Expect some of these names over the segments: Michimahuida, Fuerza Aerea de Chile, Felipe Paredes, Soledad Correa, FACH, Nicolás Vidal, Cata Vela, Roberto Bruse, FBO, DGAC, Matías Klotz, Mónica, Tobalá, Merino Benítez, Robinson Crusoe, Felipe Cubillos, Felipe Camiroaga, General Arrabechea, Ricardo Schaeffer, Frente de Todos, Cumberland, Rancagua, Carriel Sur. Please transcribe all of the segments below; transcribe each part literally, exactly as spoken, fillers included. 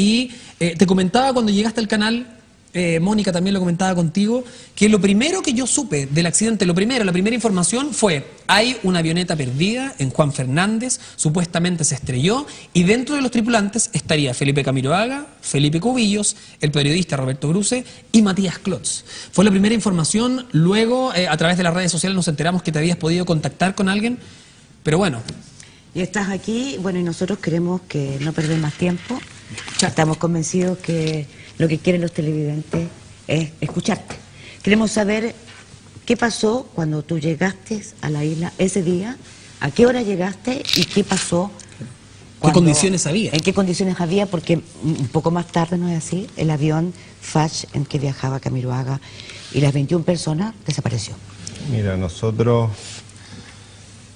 Y eh, te comentaba cuando llegaste al canal, eh, Mónica también lo comentaba contigo, que lo primero que yo supe del accidente, lo primero, la primera información fue: hay una avioneta perdida en Juan Fernández, supuestamente se estrelló, y dentro de los tripulantes estaría Felipe Camiroaga, Felipe Cubillos, el periodista Roberto Bruse y Matías Klotz. Fue la primera información. Luego, eh, a través de las redes sociales nos enteramos que te habías podido contactar con alguien, pero bueno... Y estás aquí, bueno, y nosotros queremos que no perder más tiempo. Estamos convencidos que lo que quieren los televidentes es escucharte. Queremos saber qué pasó cuando tú llegaste a la isla ese día, a qué hora llegaste y qué pasó. Cuando, ¿Qué condiciones había? ¿En qué condiciones había? Porque un poco más tarde, ¿no es así?, el avión F A C H en que viajaba Camiroaga y las veintiuna personas desapareció. Mira, nosotros...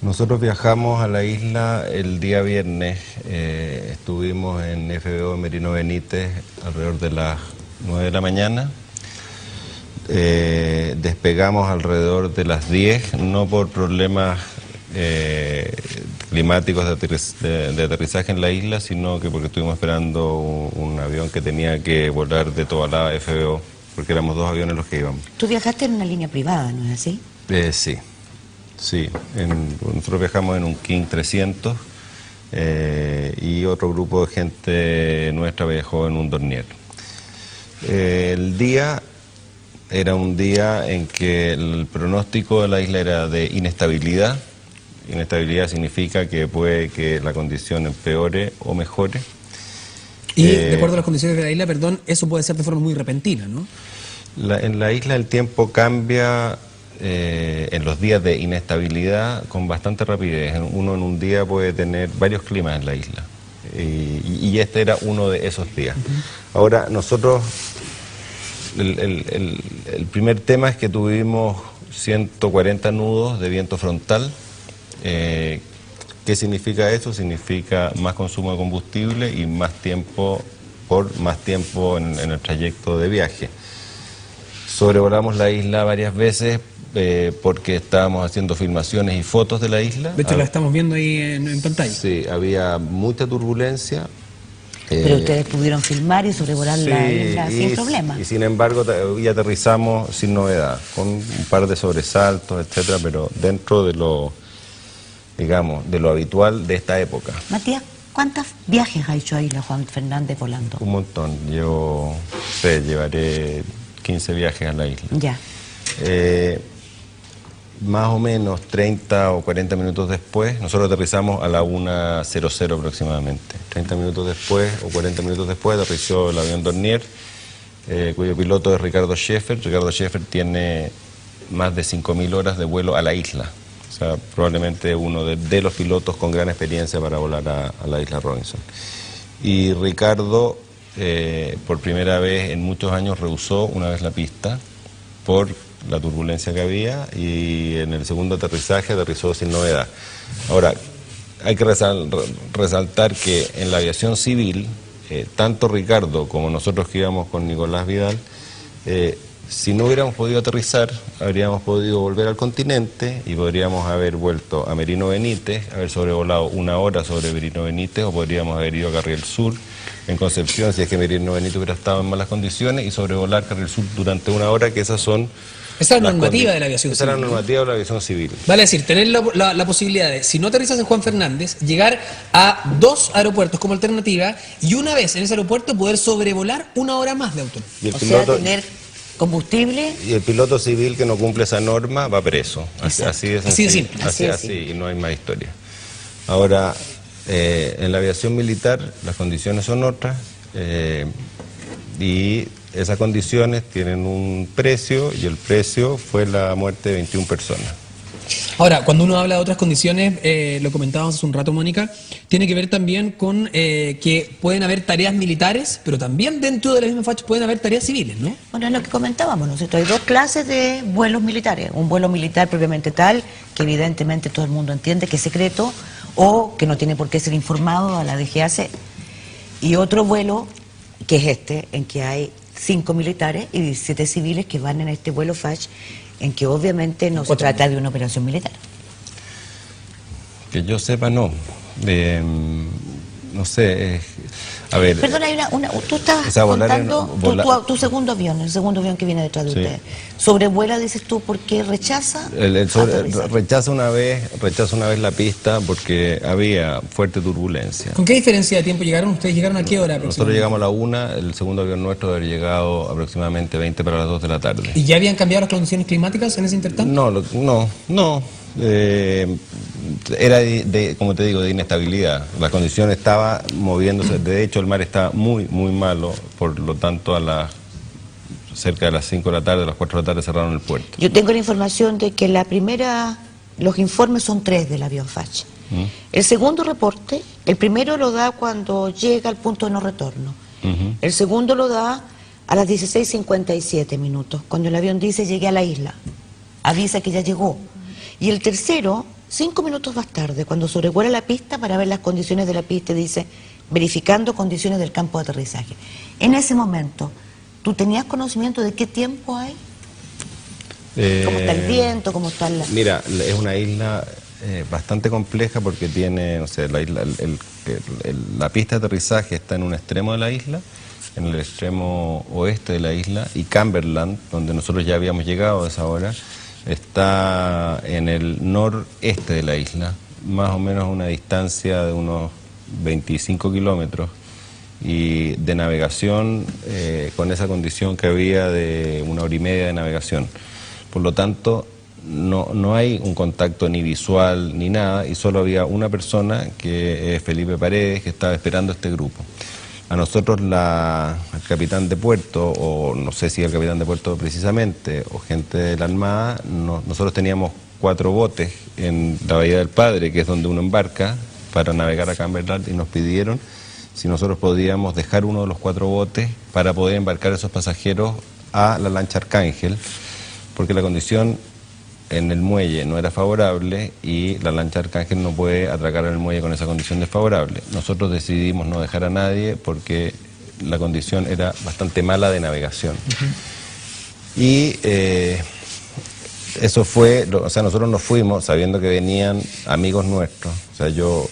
Nosotros viajamos a la isla el día viernes, eh, estuvimos en F B O Merino Benítez alrededor de las nueve de la mañana, eh, despegamos alrededor de las diez, no por problemas eh, climáticos de, aterriz de, de aterrizaje en la isla, sino que porque estuvimos esperando un, un avión que tenía que volar de Tobalá a F B O, porque éramos dos aviones los que íbamos. Tú viajaste en una línea privada, ¿no es así? Eh, sí. Sí, en, nosotros viajamos en un King trescientos eh, y otro grupo de gente nuestra viajó en un Dornier. Eh, el día era un día en que el pronóstico de la isla era de inestabilidad. Inestabilidad significa que puede que la condición empeore o mejore. Y eh, de acuerdo a las condiciones de la isla, perdón, eso puede ser de forma muy repentina, ¿no? La, en la isla el tiempo cambia... Eh, en los días de inestabilidad con bastante rapidez. Uno en un día puede tener varios climas en la isla, y, y este era uno de esos días. Uh-huh. Ahora nosotros el, el, el, el primer tema es que tuvimos ciento cuarenta nudos de viento frontal. eh, ¿Qué significa eso? Significa más consumo de combustible y más tiempo por más tiempo en, en el trayecto de viaje. Sobrevolamos la isla varias veces Eh, porque estábamos haciendo filmaciones y fotos de la isla. De hecho, ah, la estamos viendo ahí en, en pantalla. Sí, había mucha turbulencia. Pero eh, ustedes pudieron filmar y sobrevolar sí, la isla sin y, problema. Y sin embargo, y aterrizamos sin novedad, con un par de sobresaltos, etcétera, pero dentro de lo, digamos, de lo habitual de esta época. Matías, ¿cuántos viajes ha hecho ahí la Juan Fernández volando? Un montón. Yo, sé, llevaré quince viajes a la isla. Ya. Eh, Más o menos treinta o cuarenta minutos después, nosotros aterrizamos a la una cero cero aproximadamente. treinta minutos después o cuarenta minutos después aterrizó el avión Dornier, eh, cuyo piloto es Ricardo Schaeffer. Ricardo Schaeffer tiene más de cinco mil horas de vuelo a la isla. O sea, probablemente uno de, de los pilotos con gran experiencia para volar a, a la isla Robinson. Y Ricardo, eh, por primera vez en muchos años, rehusó una vez la pista por la turbulencia que había, y en el segundo aterrizaje aterrizó sin novedad. Ahora, hay que resal, resaltar que en la aviación civil, eh, tanto Ricardo como nosotros que íbamos con Nicolás Vidal, eh, si no hubiéramos podido aterrizar, habríamos podido volver al continente y podríamos haber vuelto a Merino Benítez, haber sobrevolado una hora sobre Merino Benítez, o podríamos haber ido a Carriel Sur en Concepción, si es que Merino Benítez hubiera estado en malas condiciones, y sobrevolar Carriel Sur durante una hora, que esas son... Esa es la normativa de la aviación civil. Esa es la normativa de la aviación civil. Vale decir, tener la, la, la posibilidad de, si no aterrizas en Juan Fernández, llegar a dos aeropuertos como alternativa, y una vez en ese aeropuerto poder sobrevolar una hora más de autónomo. O piloto, sea, tener combustible. Y el piloto civil que no cumple esa norma va preso. Así, así de sencillo. Así, así, así, así, así, y no hay más historia. Ahora, eh, en la aviación militar las condiciones son otras, eh, y... esas condiciones tienen un precio, y el precio fue la muerte de veintiuna personas. Ahora, cuando uno habla de otras condiciones, eh, lo comentábamos hace un rato, Mónica, tiene que ver también con eh, que pueden haber tareas militares, pero también dentro de la misma F A C H pueden haber tareas civiles, ¿no? Bueno, es lo que comentábamos, ¿no? Hay dos clases de vuelos militares. Un vuelo militar propiamente tal, que evidentemente todo el mundo entiende que es secreto, o que no tiene por qué ser informado a la D G A C. Y otro vuelo, que es este, en que hay cinco militares y diecisiete civiles que van en este vuelo F A C H, en que obviamente no se trata de una operación militar. Que yo sepa, no. Eh, no sé. Eh, A ver, perdón, hay una, una, tú estás o sea, contando en, tu, tu, tu segundo avión, el segundo avión que viene detrás de sí. usted. Sobrevuela, dices tú, porque rechaza. El, el sobre, rechaza una vez, rechaza una vez la pista porque había fuerte turbulencia. ¿Con qué diferencia de tiempo llegaron? ¿Ustedes llegaron a qué hora aproximadamente? Nosotros llegamos a la una, el segundo avión nuestro había llegado aproximadamente veinte para las dos de la tarde. ¿Y ya habían cambiado las condiciones climáticas en ese intertanto? No, lo, no, no. Eh, era de, de, como te digo, de inestabilidad. La condición estaba moviéndose. De hecho, el mar estaba muy, muy malo. Por lo tanto, a las cerca de las cinco de la tarde, a las cuatro de la tarde cerraron el puerto. Yo tengo la información de que la primera, los informes son tres del avión Fach. ¿Mm? El segundo reporte, el primero lo da cuando llega al punto de no retorno. Uh-huh. El segundo lo da a las dieciséis cincuenta y siete minutos, cuando el avión dice llegué a la isla. Avisa que ya llegó. Y el tercero, cinco minutos más tarde, cuando sobrevuela la pista para ver las condiciones de la pista, dice, verificando condiciones del campo de aterrizaje. En ese momento, ¿tú tenías conocimiento de qué tiempo hay? Eh, ¿Cómo está el viento? ¿Cómo está la...? Mira, es una isla eh, bastante compleja porque tiene, o sea, la, isla, el, el, el, la pista de aterrizaje está en un extremo de la isla, en el extremo oeste de la isla, y Cumberland, donde nosotros ya habíamos llegado a esa hora, está en el noreste de la isla, más o menos a una distancia de unos veinticinco kilómetros. Y de navegación, eh, con esa condición que había de una hora y media de navegación. Por lo tanto, no, no hay un contacto ni visual ni nada, y solo había una persona, que es Felipe Paredes, que estaba esperando este grupo. A nosotros la, el capitán de puerto, o no sé si el capitán de puerto precisamente, o gente de la Armada, no, nosotros teníamos cuatro botes en la Bahía del Padre, que es donde uno embarca, para navegar a Cumberland, y nos pidieron si nosotros podíamos dejar uno de los cuatro botes para poder embarcar a esos pasajeros a la lancha Arcángel, porque la condición en el muelle no era favorable y la lancha Arcángel no puede atracar en el muelle con esa condición desfavorable. Nosotros decidimos no dejar a nadie porque la condición era bastante mala de navegación. Uh-huh. Y eh, eso fue, o sea, nosotros nos fuimos sabiendo que venían amigos nuestros. O sea, yo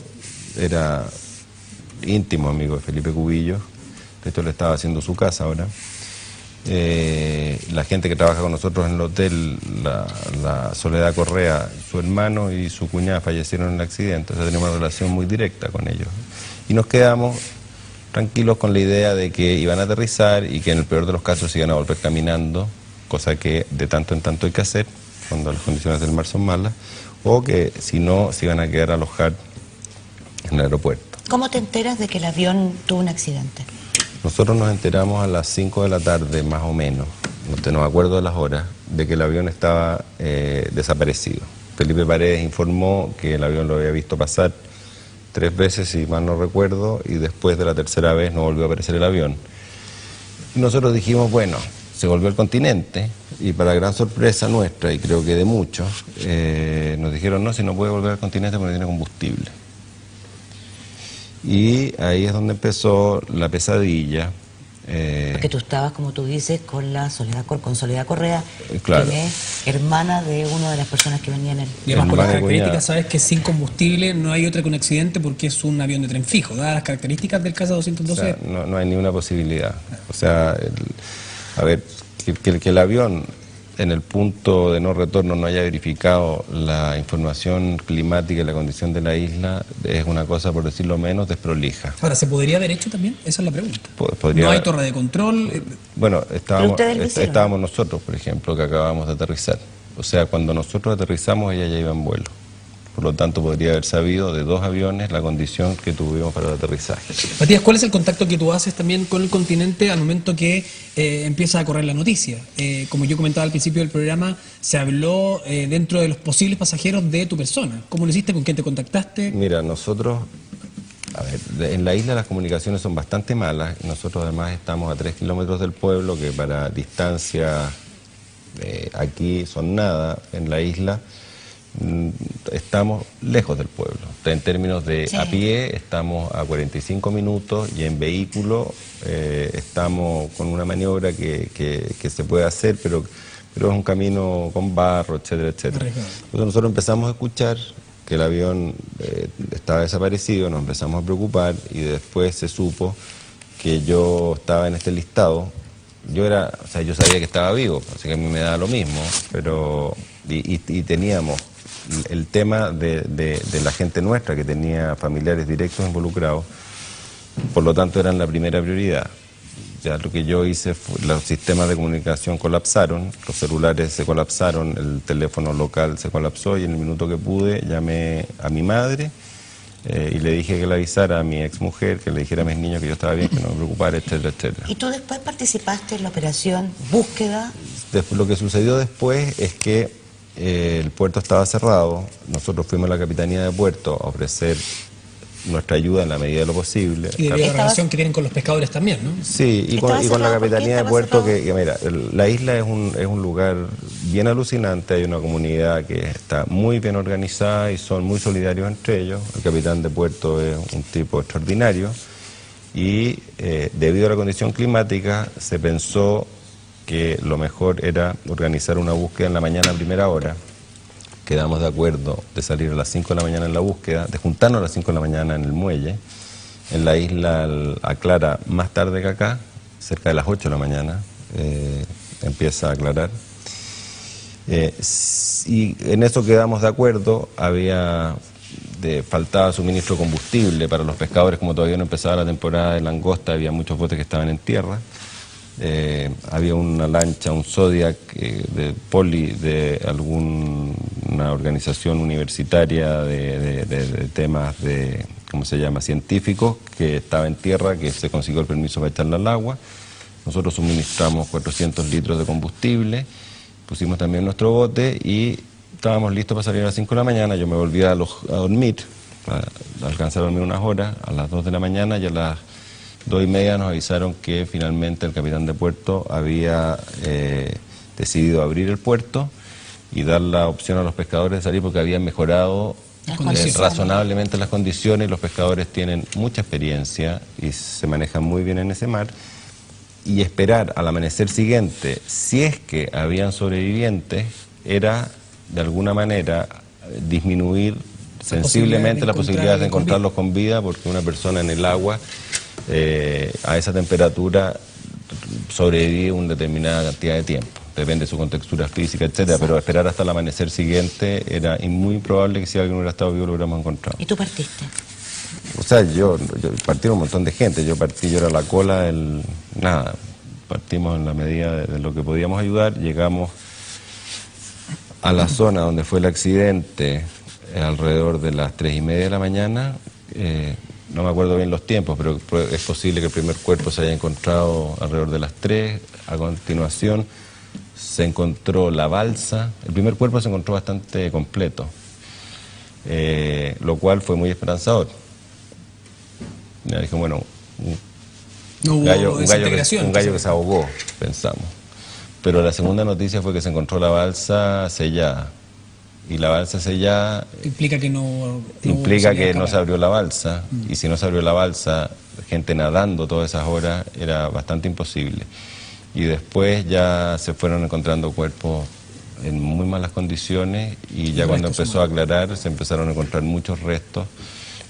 era íntimo amigo de Felipe Cubillos, de hecho le estaba haciendo su casa ahora. Eh, la gente que trabaja con nosotros en el hotel, la, la Soledad Correa, su hermano y su cuñada fallecieron en el accidente, o sea, tenemos una relación muy directa con ellos. Y nos quedamos tranquilos con la idea de que iban a aterrizar y que en el peor de los casos iban a volver caminando, cosa que de tanto en tanto hay que hacer cuando las condiciones del mar son malas, o que si no se iban a quedar a alojar en el aeropuerto. ¿Cómo te enteras de que el avión tuvo un accidente? Nosotros nos enteramos a las cinco de la tarde, más o menos, no te nos acuerdo de las horas, de que el avión estaba eh, desaparecido. Felipe Paredes informó que el avión lo había visto pasar tres veces, si mal no recuerdo, y después de la tercera vez no volvió a aparecer el avión. Y nosotros dijimos, bueno, se volvió al continente, y para gran sorpresa nuestra, y creo que de muchos, eh, nos dijeron, no, si no puede volver al continente porque no tiene combustible. Y ahí es donde empezó la pesadilla. Eh... Porque tú estabas, como tú dices, con la Soledad, con Soledad Correa, claro, que es hermana de una de las personas que venían en el... Y además, por las características, sabes que sin combustible no hay otra que un accidente porque es un avión de tren fijo, dadas las características del Casa doscientos doce. O sea, no, no hay ninguna posibilidad. O sea, el, a ver, que, que, que el avión en el punto de no retorno no haya verificado la información climática y la condición de la isla es una cosa, por decirlo menos, desprolija. Ahora, ¿se podría haber hecho también? Esa es la pregunta. Podría... ¿No hay torre de control? Bueno, estábamos, estábamos nosotros, por ejemplo, que acabamos de aterrizar. O sea, cuando nosotros aterrizamos, ella ya iba en vuelo. Por lo tanto, podría haber sabido de dos aviones la condición que tuvimos para el aterrizaje. Matías, ¿cuál es el contacto que tú haces también con el continente al momento que eh, empieza a correr la noticia? Eh, como yo comentaba al principio del programa, se habló eh, dentro de los posibles pasajeros de tu persona. ¿Cómo lo hiciste? ¿Con quién te contactaste? Mira, nosotros, a ver, en la isla las comunicaciones son bastante malas. Nosotros además estamos a tres kilómetros del pueblo, que para distancia eh, aquí son nada en la isla. Estamos lejos del pueblo. En términos de sí. a pie estamos a cuarenta y cinco minutos y en vehículo eh, estamos con una maniobra que, que, que se puede hacer, pero, pero es un camino con barro, etcétera, etcétera. Entonces nosotros empezamos a escuchar que el avión eh, estaba desaparecido, nos empezamos a preocupar y después se supo que yo estaba en este listado. Yo era, o sea, yo sabía que estaba vivo, así que a mí me daba lo mismo, pero y, y, y teníamos el tema de, de, de la gente nuestra que tenía familiares directos involucrados, por lo tanto eran la primera prioridad. Ya lo que yo hice fue, los sistemas de comunicación colapsaron, los celulares se colapsaron, el teléfono local se colapsó y en el minuto que pude llamé a mi madre eh, y le dije que le avisara a mi exmujer, que le dijera a mis niños que yo estaba bien, que no me preocupara, etcétera, etcétera. ¿Y tú después participaste en la operación búsqueda? Después, lo que sucedió después es que eh, el puerto estaba cerrado, nosotros fuimos a la Capitanía de Puerto a ofrecer nuestra ayuda en la medida de lo posible. Y de la relación que tienen con los pescadores también, ¿no? Sí, y con, y con la Capitanía de Puerto, que, que mira, el, la isla es un, es un lugar bien alucinante, hay una comunidad que está muy bien organizada y son muy solidarios entre ellos. El capitán de puerto es un tipo extraordinario y eh, debido a la condición climática se pensó que lo mejor era organizar una búsqueda en la mañana a primera hora. Quedamos de acuerdo de salir a las cinco de la mañana en la búsqueda, de juntarnos a las cinco de la mañana en el muelle. En la isla aclara más tarde que acá, cerca de las ocho de la mañana, eh, empieza a aclarar. Eh, y en eso quedamos de acuerdo, había de, faltaba suministro de combustible para los pescadores, como todavía no empezaba la temporada de langosta, había muchos botes que estaban en tierra. Eh, había una lancha, un Zodiac eh, de Poli, de alguna organización universitaria de, de, de, de temas de, ¿cómo se llama?, científicos, que estaba en tierra, que se consiguió el permiso para echarla al agua. Nosotros suministramos cuatrocientos litros de combustible, pusimos también nuestro bote y estábamos listos para salir a las cinco de la mañana. Yo me volví a, los, a dormir, a, a alcanzar a dormir unas horas, a las dos de la mañana y a las dos y media nos avisaron que finalmente el capitán de puerto había eh, decidido abrir el puerto y dar la opción a los pescadores de salir porque habían mejorado eh, razonablemente las condiciones. Los pescadores tienen mucha experiencia y se manejan muy bien en ese mar. Y esperar al amanecer siguiente, si es que habían sobrevivientes, era de alguna manera disminuir sensiblemente la posibilidad de encontrarlos con vida, porque una persona en el agua Eh, a esa temperatura sobrevive una determinada cantidad de tiempo, depende de su contextura física, etcétera, pero esperar hasta el amanecer siguiente era muy probable que si alguien hubiera estado vivo lo hubiéramos encontrado. ¿Y tú partiste? O sea, yo, yo partí un montón de gente, yo partí, yo era la cola, el, nada, partimos en la medida de, de lo que podíamos ayudar, llegamos a la zona donde fue el accidente eh, alrededor de las tres y media de la mañana. eh, No me acuerdo bien los tiempos, pero es posible que el primer cuerpo se haya encontrado alrededor de las tres. A continuación se encontró la balsa. El primer cuerpo se encontró bastante completo, eh, lo cual fue muy esperanzador. Ya dije, bueno, un, no hubo gallo, un, gallo, que, un gallo que se ahogó, pensamos. Pero la segunda noticia fue que se encontró la balsa sellada. Y la balsa sellada implica que no, no implica que no se abrió la balsa, mm. y si no se abrió la balsa, gente nadando todas esas horas era bastante imposible. Y después ya se fueron encontrando cuerpos en muy malas condiciones y ya cuando empezó a aclarar se empezaron a encontrar muchos restos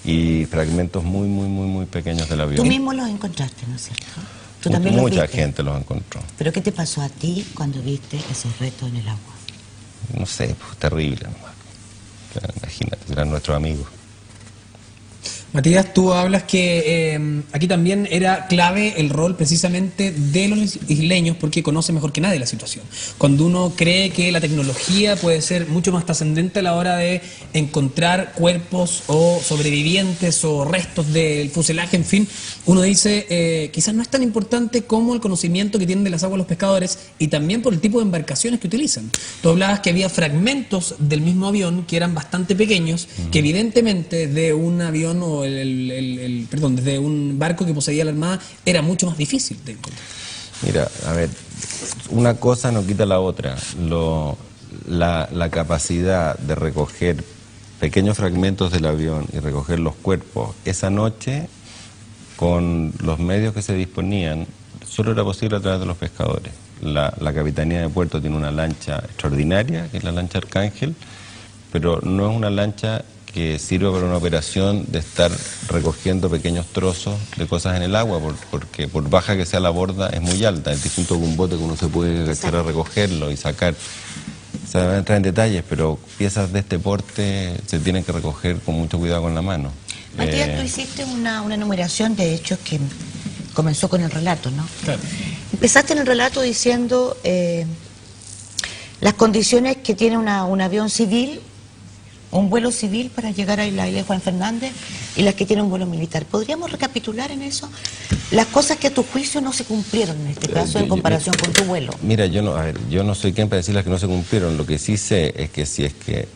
y fragmentos muy, muy, muy, muy pequeños del avión. Tú mismo los encontraste, ¿no es cierto? ¿Tú también los viste? Mucha gente los encontró. ¿Pero qué te pasó a ti cuando viste esos restos en el agua? No sé, pues, terrible. Imagínate, eran nuestros amigos. Matías, tú hablas que eh, aquí también era clave el rol precisamente de los isleños porque conoce mejor que nadie la situación. Cuando uno cree que la tecnología puede ser mucho más trascendente a la hora de encontrar cuerpos o sobrevivientes o restos del fuselaje, en fin, uno dice, eh, quizás no es tan importante como el conocimiento que tienen de las aguas los pescadores y también por el tipo de embarcaciones que utilizan. Tú hablabas que había fragmentos del mismo avión que eran bastante pequeños, uh-huh. que evidentemente de un avión o El, el, el, el, perdón, desde un barco que poseía la Armada era mucho más difícil de encontrar. Mira, a ver, una cosa no quita la otra. Lo, la, la capacidad de recoger pequeños fragmentos del avión y recoger los cuerpos esa noche, con los medios que se disponían, solo era posible a través de los pescadores. La, la Capitanía de Puerto tiene una lancha extraordinaria, que es la lancha Arcángel, pero no es una lancha que sirva para una operación de estar recogiendo pequeños trozos de cosas en el agua, porque por baja que sea la borda es muy alta, es distinto que un bote que uno se puede agachar a recogerlo y sacar. Se van a entrar en detalles, pero piezas de este porte se tienen que recoger con mucho cuidado con la mano. Matías, eh... tú hiciste una, una enumeración de hechos que comenzó con el relato, ¿no? Claro. Empezaste en el relato diciendo eh, las condiciones que tiene una, un avión civil, un vuelo civil para llegar a la isla de Juan Fernández y las que tiene un vuelo militar. ¿Podríamos recapitular en eso? Las cosas que a tu juicio no se cumplieron en este caso en comparación con tu vuelo. Mira, yo no, a ver, yo no soy quien para decir las que no se cumplieron. Lo que sí sé es que si es que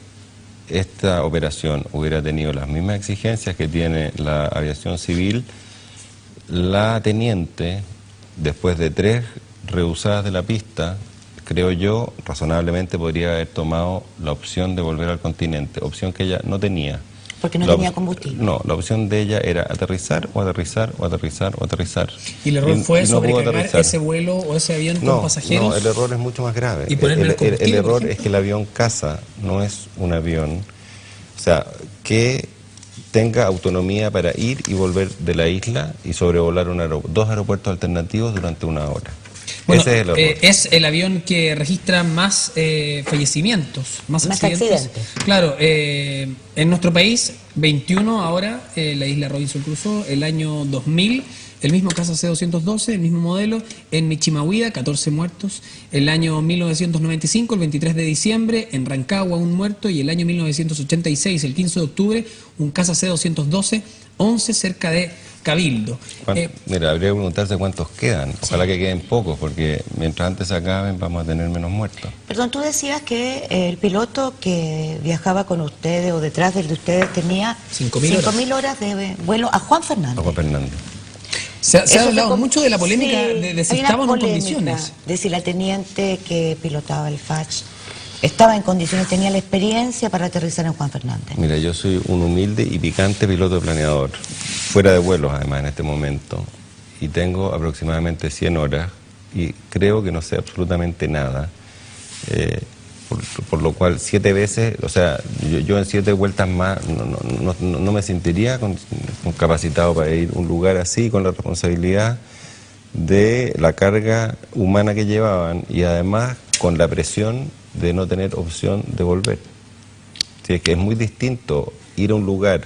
esta operación hubiera tenido las mismas exigencias que tiene la aviación civil, la teniente, después de tres rehusadas de la pista, creo yo, razonablemente podría haber tomado la opción de volver al continente, opción que ella no tenía. Porque no la tenía combustible. No, la opción de ella era aterrizar o aterrizar o aterrizar o aterrizar. ¿Y el error y, fue y no sobrecargar ese vuelo o ese avión no, con pasajeros? No, el error es mucho más grave. ¿Y el, el, el, el error es que el avión caza no es un avión, o sea, que tenga autonomía para ir y volver de la isla y sobrevolar un aeropu- dos aeropuertos alternativos durante una hora. Bueno, Ese es, el eh, es el avión que registra más eh, fallecimientos, más, más accidentes. accidentes. Claro, eh, en nuestro país, veintiuno ahora, eh, la isla Robinson Crusoe, el año dos mil, el mismo caso C doscientos doce, el mismo modelo, en Michimahuida, catorce muertos, el año mil novecientos noventa y cinco, el veintitrés de diciembre, en Rancagua, un muerto, y el año mil novecientos ochenta y seis, el quince de octubre, un caso C doscientos doce, once cerca de Cabildo. Bueno, eh, mira, habría que preguntarse cuántos quedan. Ojalá sí. que queden pocos, porque mientras antes se acaben vamos a tener menos muertos. Perdón, tú decías que el piloto que viajaba con ustedes o detrás de ustedes tenía cinco mil horas. horas de vuelo a Juan Fernández. A Juan Fernández. Se, se ha hablado como... mucho de la polémica sí, de, de si estaban en condiciones. De si la teniente que pilotaba el F A C H estaba en condiciones, tenía la experiencia para aterrizar en Juan Fernández. Mira, yo soy un humilde y picante piloto planeador, fuera de vuelos además en este momento, y tengo aproximadamente cien horas, y creo que no sé absolutamente nada, eh, por, por lo cual siete veces, o sea, yo, yo en siete vueltas más no, no, no, no me sentiría con, con capacitado para ir a un lugar así, con la responsabilidad de la carga humana que llevaban, y además con la presión de no tener opción de volver. Así es que es muy distinto ir a un lugar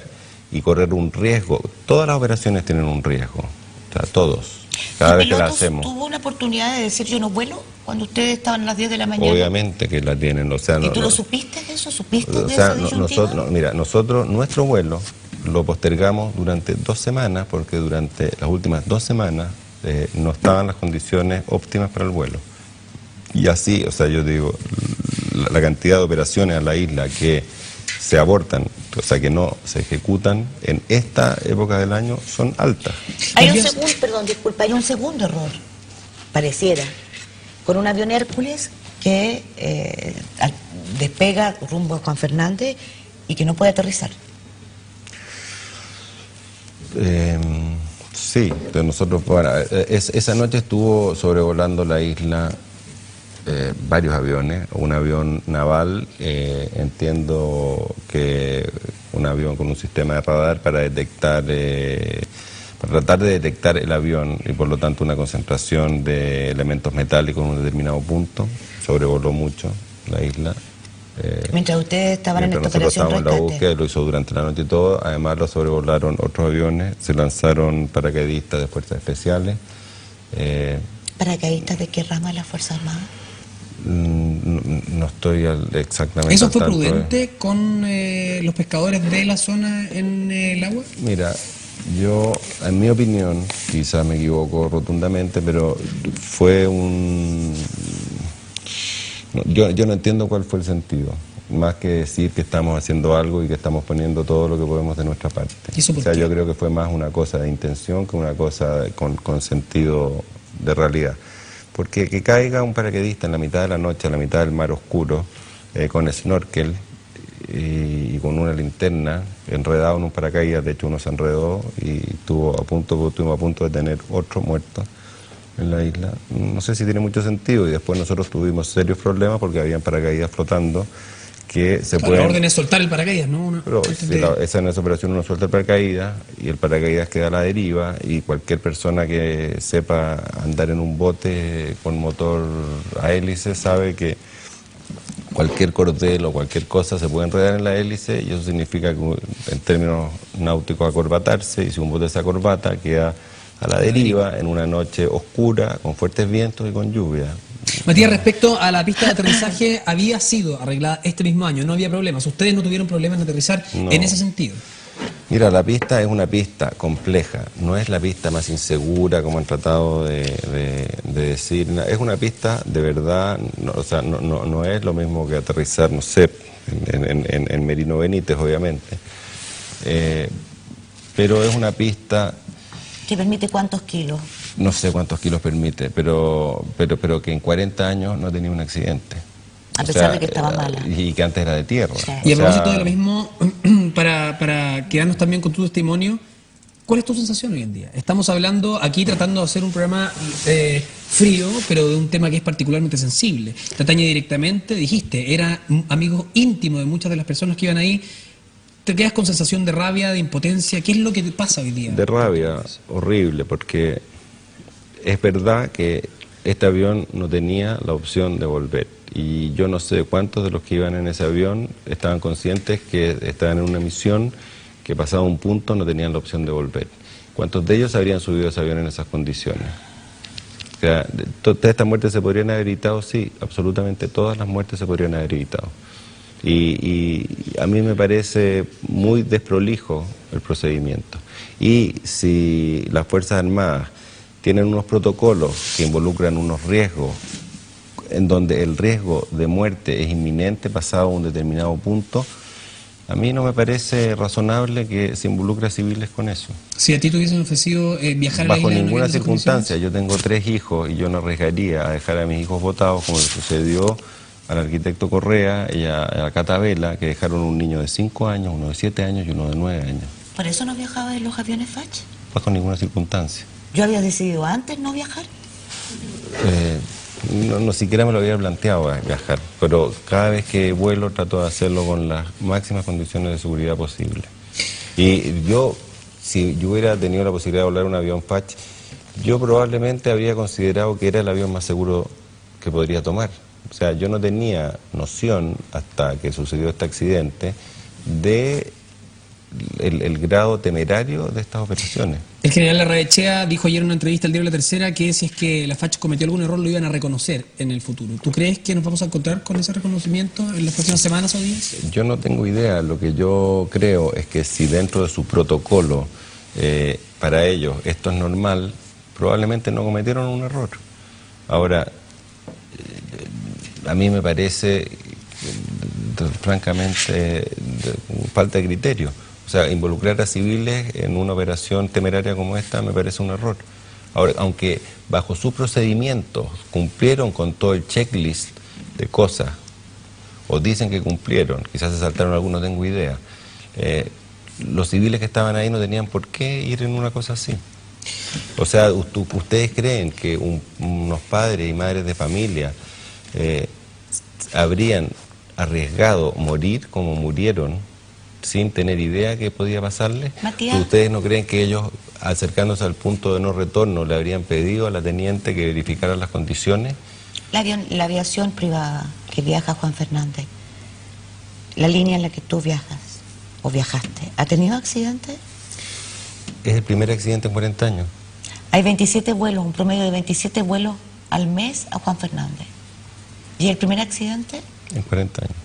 y correr un riesgo. Todas las operaciones tienen un riesgo, o sea, todos, cada vez que la hacemos. ¿Tuvo una oportunidad de decir yo no vuelo cuando ustedes estaban a las diez de la mañana? Obviamente que la tienen, o sea... ¿Y no, tú no, lo supiste eso? ¿Supiste o sea, de no, nosotros, no, Mira, nosotros, nuestro vuelo lo postergamos durante dos semanas, porque durante las últimas dos semanas eh, no estaban las condiciones óptimas para el vuelo. Y así, o sea, yo digo, la, la cantidad de operaciones a la isla que se abortan, o sea, que no se ejecutan en esta época del año son altas. Hay un segundo, perdón, disculpa, hay un segundo error, pareciera, con un avión Hércules que eh, despega rumbo a Juan Fernández y que no puede aterrizar. Eh... Sí, de nosotros, bueno, es, esa noche estuvo sobrevolando la isla Eh, varios aviones, un avión naval, eh, entiendo que un avión con un sistema de radar para detectar, eh, para tratar de detectar el avión y por lo tanto una concentración de elementos metálicos en un determinado punto, sobrevoló mucho la isla. Eh, mientras ustedes estaban mientras en esta operación rescate. Nosotros estábamos en la búsqueda, lo hizo durante la noche y todo, además lo sobrevolaron otros aviones, se lanzaron paracaidistas de fuerzas especiales. Eh, ¿Paracaidistas de qué rama de las Fuerzas Armadas? No, no estoy exactamente... ¿Eso fue prudente de... con eh, los pescadores de la zona en eh, el agua? Mira, yo, en mi opinión, quizás me equivoco rotundamente, pero fue un... No, yo, yo no entiendo cuál fue el sentido, más que decir que estamos haciendo algo y que estamos poniendo todo lo que podemos de nuestra parte. O sea, yo creo que fue más una cosa de intención que una cosa de, con, con sentido de realidad. Porque que caiga un paracaidista en la mitad de la noche, en la mitad del mar oscuro, eh, con snorkel y, y con una linterna, enredado en un paracaídas, de hecho uno se enredó y estuvo a punto, estuvimos a punto de tener otro muerto en la isla. No sé si tiene mucho sentido, y después nosotros tuvimos serios problemas porque habían paracaídas flotando que se pueden... La orden es soltar el paracaídas, ¿no? no, no si la, esa en esa operación uno suelta el paracaídas y el paracaídas queda a la deriva, y cualquier persona que sepa andar en un bote con motor a hélice sabe que cualquier cordel o cualquier cosa se puede enredar en la hélice, y eso significa, que en términos náuticos, acorbatarse, y si un bote se acorbata queda a la deriva en una noche oscura, con fuertes vientos y con lluvia. Matías, respecto a la pista de aterrizaje, había sido arreglada este mismo año, no había problemas, ustedes no tuvieron problemas en aterrizar no. en ese sentido. Mira, la pista es una pista compleja, no es la pista más insegura como han tratado de, de, de decir. Es una pista de verdad, no, o sea, no, no, no es lo mismo que aterrizar, no sé, en, en, en, en Merino Benítez, obviamente. Eh, pero es una pista... ¿Que permite cuántos kilos? No sé cuántos kilos permite, pero, pero, pero que en cuarenta años no ha tenido un accidente. A pesar o sea, de que estaba mala. Y que antes era de tierra. Sí. Y a propósito sea... de lo mismo, para, para quedarnos también con tu testimonio, ¿cuál es tu sensación hoy en día? Estamos hablando aquí, tratando de hacer un programa eh, frío, pero de un tema que es particularmente sensible. Te atañe directamente, dijiste, era amigo íntimo de muchas de las personas que iban ahí. ¿Te quedas con sensación de rabia, de impotencia? ¿Qué es lo que te pasa hoy día? De rabia, horrible, porque es verdad que este avión no tenía la opción de volver. Y yo no sé cuántos de los que iban en ese avión estaban conscientes que estaban en una misión que pasado un punto no tenían la opción de volver. ¿Cuántos de ellos habrían subido ese avión en esas condiciones? O sea, todas estas muertes se podrían haber evitado, sí, absolutamente todas las muertes se podrían haber evitado. Y, y a mí me parece muy desprolijo el procedimiento. Y si las Fuerzas Armadas tienen unos protocolos que involucran unos riesgos, en donde el riesgo de muerte es inminente pasado un determinado punto, a mí no me parece razonable que se involucre a civiles con eso. Si a ti te hubiesen ofrecido eh, viajar bajo a la isla... Bajo ninguna no circunstancia. Yo tengo tres hijos y yo no arriesgaría a dejar a mis hijos botados, como le sucedió al arquitecto Correa y a, a Cata Vela, que dejaron un niño de cinco años, uno de siete años y uno de nueve años. ¿Por eso no viajabas en los aviones Fach? Bajo ninguna circunstancia. ¿Yo había decidido antes no viajar? Eh... No, no siquiera me lo había planteado viajar, pero cada vez que vuelo trato de hacerlo con las máximas condiciones de seguridad posible. Y yo, si yo hubiera tenido la posibilidad de volar un avión Patch, yo probablemente habría considerado que era el avión más seguro que podría tomar. O sea, yo no tenía noción, hasta que sucedió este accidente, de... El, el grado temerario de estas operaciones. El general Arrabechea dijo ayer en una entrevista al diario La Tercera que si es que la Fach cometió algún error lo iban a reconocer en el futuro. ¿Tú crees que nos vamos a encontrar con ese reconocimiento en las próximas semanas o días? Yo no tengo idea. Lo que yo creo es que si dentro de su protocolo eh, para ellos esto es normal, probablemente no cometieron un error. Ahora, eh, a mí me parece, eh, francamente, eh, falta de criterio. O sea, involucrar a civiles en una operación temeraria como esta me parece un error. Ahora, aunque bajo sus procedimientos cumplieron con todo el checklist de cosas, o dicen que cumplieron, quizás se saltaron algunos, no tengo idea, eh, los civiles que estaban ahí no tenían por qué ir en una cosa así. O sea, ¿ustedes creen que un, unos padres y madres de familia eh, habrían arriesgado morir como murieron sin tener idea que podía pasarle? Matías, ¿ustedes no creen que ellos, acercándose al punto de no retorno, le habrían pedido a la teniente que verificara las condiciones? La, avión, la aviación privada que viaja Juan Fernández, la línea en la que tú viajas o viajaste, ¿ha tenido accidentes? Es el primer accidente en cuarenta años. Hay veintisiete vuelos, un promedio de veintisiete vuelos al mes a Juan Fernández. ¿Y el primer accidente? En cuarenta años.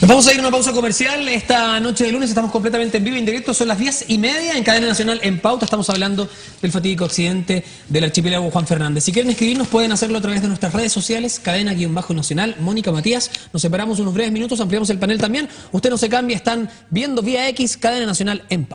Nos vamos a ir a una pausa comercial. Esta noche de lunes estamos completamente en vivo, en directo. Son las diez y media en Cadena Nacional en Pauta. Estamos hablando del fatídico accidente del archipiélago Juan Fernández. Si quieren escribirnos pueden hacerlo a través de nuestras redes sociales, Cadena-Nacional, Mónica, Matías. Nos separamos unos breves minutos, ampliamos el panel también. Usted no se cambia, están viendo Vía X, Cadena Nacional en Pauta.